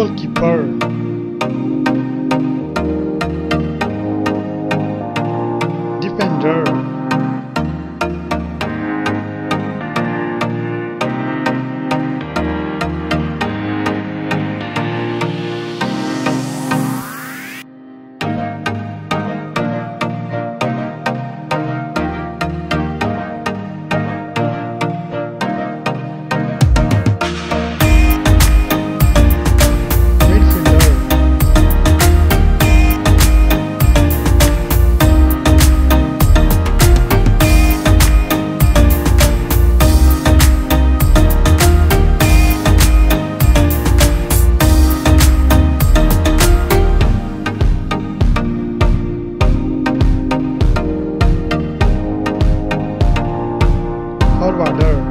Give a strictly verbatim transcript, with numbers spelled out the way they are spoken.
goalkeeper. Defender. Forwarder.